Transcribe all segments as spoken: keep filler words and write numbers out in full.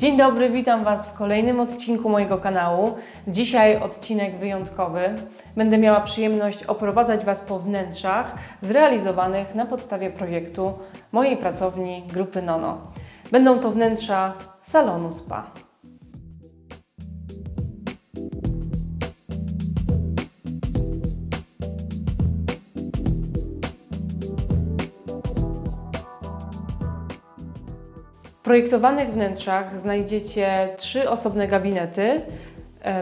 Dzień dobry, witam Was w kolejnym odcinku mojego kanału. Dzisiaj odcinek wyjątkowy. Będę miała przyjemność oprowadzać Was po wnętrzach zrealizowanych na podstawie projektu mojej pracowni Grupy Nono. Będą to wnętrza salonu spa. W projektowanych wnętrzach znajdziecie trzy osobne gabinety,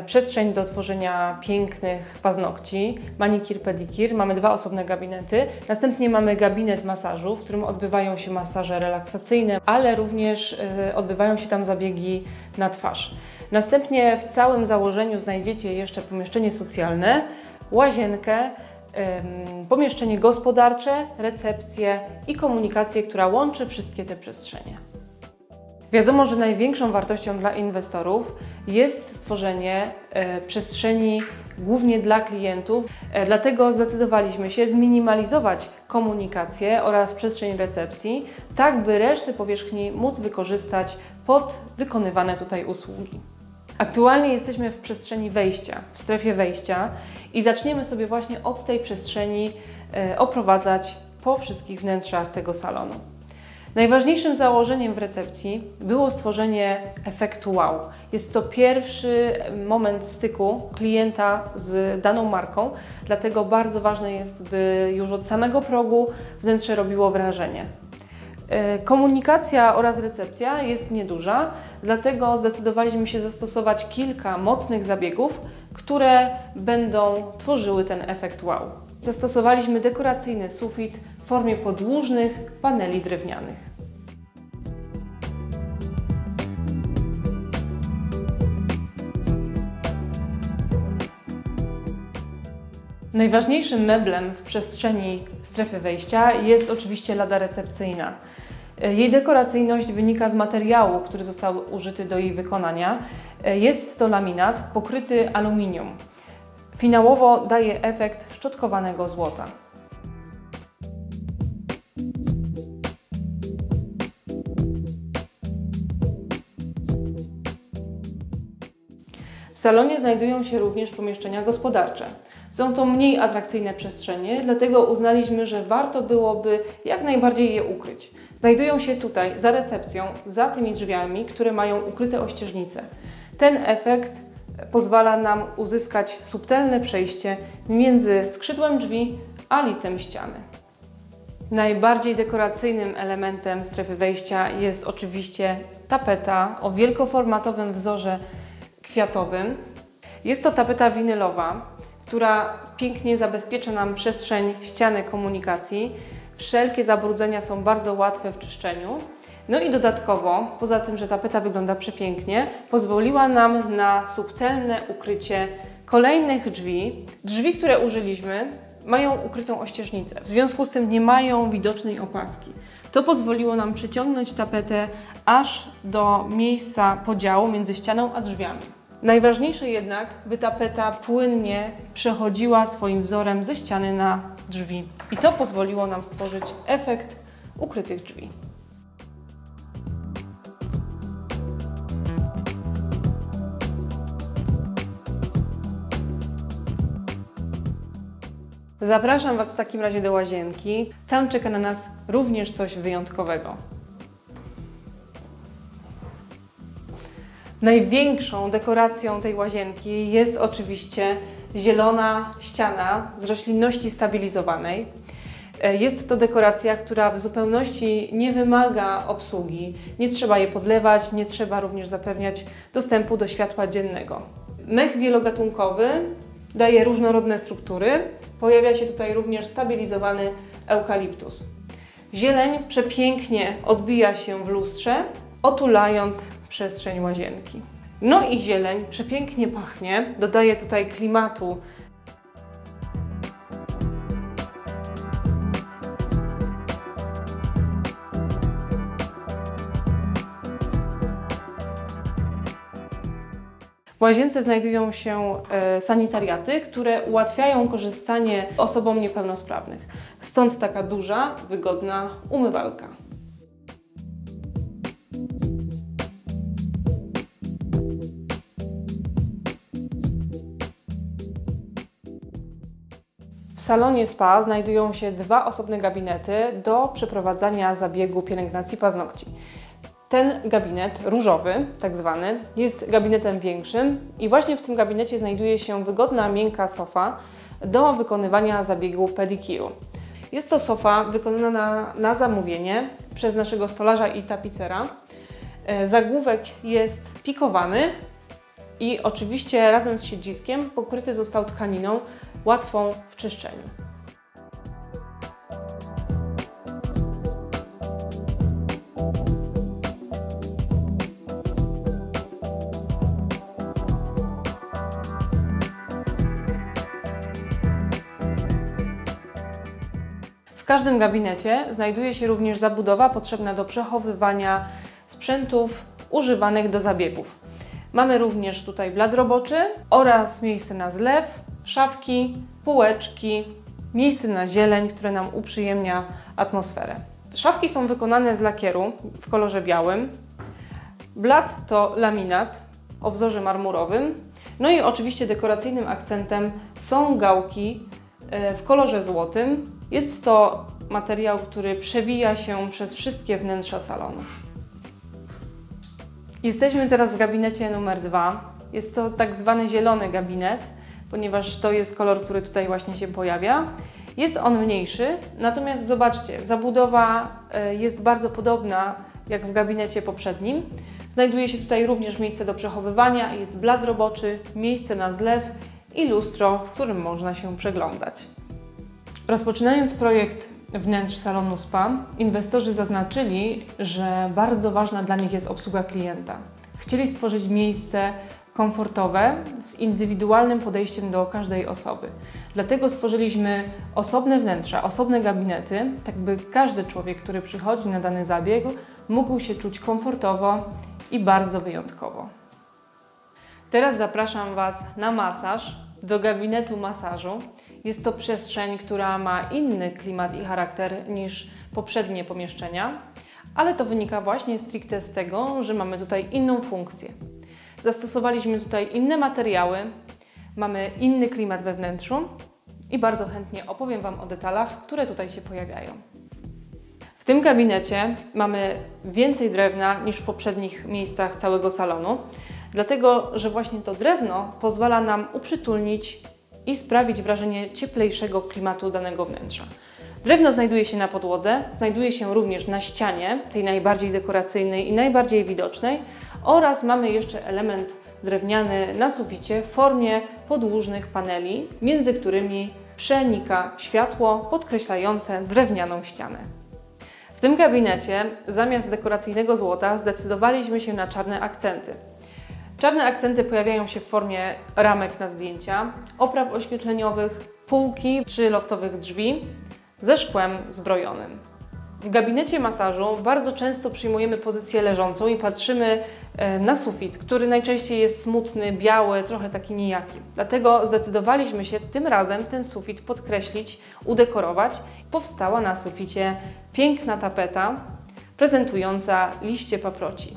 przestrzeń do tworzenia pięknych paznokci, manikir, pedikir, mamy dwa osobne gabinety. Następnie mamy gabinet masażu, w którym odbywają się masaże relaksacyjne, ale również odbywają się tam zabiegi na twarz. Następnie w całym założeniu znajdziecie jeszcze pomieszczenie socjalne, łazienkę, pomieszczenie gospodarcze, recepcję i komunikację, która łączy wszystkie te przestrzenie. Wiadomo, że największą wartością dla inwestorów jest stworzenie przestrzeni głównie dla klientów, dlatego zdecydowaliśmy się zminimalizować komunikację oraz przestrzeń recepcji, tak by resztę powierzchni móc wykorzystać pod wykonywane tutaj usługi. Aktualnie jesteśmy w przestrzeni wejścia, w strefie wejścia i zaczniemy sobie właśnie od tej przestrzeni oprowadzać po wszystkich wnętrzach tego salonu. Najważniejszym założeniem w recepcji było stworzenie efektu wow. Jest to pierwszy moment styku klienta z daną marką, dlatego bardzo ważne jest, by już od samego progu wnętrze robiło wrażenie. Komunikacja oraz recepcja jest nieduża, dlatego zdecydowaliśmy się zastosować kilka mocnych zabiegów, które będą tworzyły ten efekt wow. Zastosowaliśmy dekoracyjny sufit w formie podłużnych paneli drewnianych. Najważniejszym meblem w przestrzeni strefy wejścia jest oczywiście lada recepcyjna. Jej dekoracyjność wynika z materiału, który został użyty do jej wykonania. Jest to laminat pokryty aluminium. Finałowo daje efekt szczotkowanego złota. W salonie znajdują się również pomieszczenia gospodarcze. Są to mniej atrakcyjne przestrzenie, dlatego uznaliśmy, że warto byłoby jak najbardziej je ukryć. Znajdują się tutaj, za recepcją, za tymi drzwiami, które mają ukryte ościeżnice. Ten efekt pozwala nam uzyskać subtelne przejście między skrzydłem drzwi a licem ściany. Najbardziej dekoracyjnym elementem strefy wejścia jest oczywiście tapeta o wielkoformatowym wzorze kwiatowym. Jest to tapeta winylowa, która pięknie zabezpiecza nam przestrzeń ściany komunikacji. Wszelkie zabrudzenia są bardzo łatwe w czyszczeniu. No i dodatkowo, poza tym, że tapeta wygląda przepięknie, pozwoliła nam na subtelne ukrycie kolejnych drzwi. Drzwi, które użyliśmy, mają ukrytą ościeżnicę, w związku z tym nie mają widocznej opaski. To pozwoliło nam przyciągnąć tapetę aż do miejsca podziału między ścianą a drzwiami. Najważniejsze jednak, by tapeta płynnie przechodziła swoim wzorem ze ściany na drzwi. I to pozwoliło nam stworzyć efekt ukrytych drzwi. Zapraszam Was w takim razie do łazienki. Tam czeka na nas również coś wyjątkowego. Największą dekoracją tej łazienki jest oczywiście zielona ściana z roślinności stabilizowanej. Jest to dekoracja, która w zupełności nie wymaga obsługi. Nie trzeba jej podlewać, nie trzeba również zapewniać dostępu do światła dziennego. Mech wielogatunkowy daje różnorodne struktury. Pojawia się tutaj również stabilizowany eukaliptus. Zieleń przepięknie odbija się w lustrze, otulając przestrzeń łazienki. No i zieleń przepięknie pachnie, dodaje tutaj klimatu. W łazience znajdują się sanitariaty, które ułatwiają korzystanie osobom niepełnosprawnych. Stąd taka duża, wygodna umywalka. salonie spa znajdują się dwa osobne gabinety do przeprowadzania zabiegu pielęgnacji paznokci. Ten gabinet, różowy tak zwany, jest gabinetem większym i właśnie w tym gabinecie znajduje się wygodna, miękka sofa do wykonywania zabiegu pedikiru. Jest to sofa wykonana na, na zamówienie przez naszego stolarza i tapicera. Zagłówek jest pikowany i oczywiście razem z siedziskiem pokryty został tkaniną łatwą w czyszczeniu. W każdym gabinecie znajduje się również zabudowa potrzebna do przechowywania sprzętów używanych do zabiegów. Mamy również tutaj blat roboczy oraz miejsce na zlew, szafki, półeczki, miejsce na zieleń, które nam uprzyjemnia atmosferę. Szafki są wykonane z lakieru w kolorze białym, blat to laminat o wzorze marmurowym, no i oczywiście dekoracyjnym akcentem są gałki w kolorze złotym. Jest to materiał, który przewija się przez wszystkie wnętrza salonu. Jesteśmy teraz w gabinecie numer dwa. Jest to tak zwany zielony gabinet, ponieważ to jest kolor, który tutaj właśnie się pojawia. Jest on mniejszy, natomiast zobaczcie, zabudowa jest bardzo podobna jak w gabinecie poprzednim. Znajduje się tutaj również miejsce do przechowywania, jest blat roboczy, miejsce na zlew i lustro, w którym można się przeglądać. Rozpoczynając projekt wnętrz salonu spa, inwestorzy zaznaczyli, że bardzo ważna dla nich jest obsługa klienta. Chcieli stworzyć miejsce komfortowe z indywidualnym podejściem do każdej osoby. Dlatego stworzyliśmy osobne wnętrza, osobne gabinety, tak by każdy człowiek, który przychodzi na dany zabieg, mógł się czuć komfortowo i bardzo wyjątkowo. Teraz zapraszam Was na masaż. Do gabinetu masażu. Jest to przestrzeń, która ma inny klimat i charakter niż poprzednie pomieszczenia, ale to wynika właśnie stricte z tego, że mamy tutaj inną funkcję. Zastosowaliśmy tutaj inne materiały, mamy inny klimat we wnętrzu i bardzo chętnie opowiem Wam o detalach, które tutaj się pojawiają. W tym gabinecie mamy więcej drewna niż w poprzednich miejscach całego salonu. Dlatego, że właśnie to drewno pozwala nam uprzytulnić i sprawić wrażenie cieplejszego klimatu danego wnętrza. Drewno znajduje się na podłodze, znajduje się również na ścianie, tej najbardziej dekoracyjnej i najbardziej widocznej, oraz mamy jeszcze element drewniany na suficie w formie podłużnych paneli, między którymi przenika światło podkreślające drewnianą ścianę. W tym gabinecie zamiast dekoracyjnego złota zdecydowaliśmy się na czarne akcenty. Czarne akcenty pojawiają się w formie ramek na zdjęcia, opraw oświetleniowych, półki czy loftowych drzwi ze szkłem zbrojonym. W gabinecie masażu bardzo często przyjmujemy pozycję leżącą i patrzymy na sufit, który najczęściej jest smutny, biały, trochę taki nijaki. Dlatego zdecydowaliśmy się tym razem ten sufit podkreślić, udekorować. Powstała na suficie piękna tapeta prezentująca liście paproci.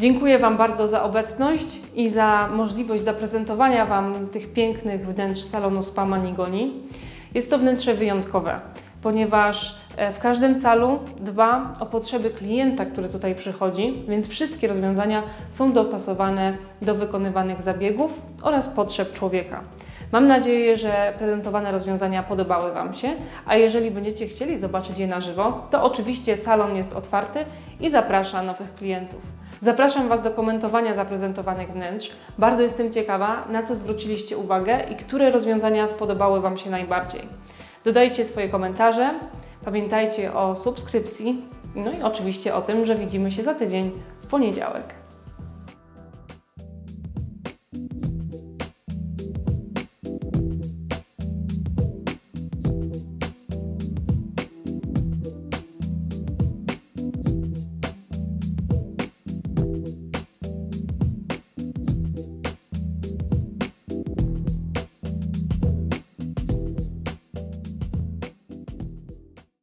Dziękuję Wam bardzo za obecność i za możliwość zaprezentowania Wam tych pięknych wnętrz salonu spa Mani Goni. Jest to wnętrze wyjątkowe, ponieważ w każdym calu dba o potrzeby klienta, który tutaj przychodzi, więc wszystkie rozwiązania są dopasowane do wykonywanych zabiegów oraz potrzeb człowieka. Mam nadzieję, że prezentowane rozwiązania podobały Wam się, a jeżeli będziecie chcieli zobaczyć je na żywo, to oczywiście salon jest otwarty i zaprasza nowych klientów. Zapraszam Was do komentowania zaprezentowanych wnętrz. Bardzo jestem ciekawa, na co zwróciliście uwagę i które rozwiązania spodobały Wam się najbardziej. Dodajcie swoje komentarze, pamiętajcie o subskrypcji, no i oczywiście o tym, że widzimy się za tydzień w poniedziałek.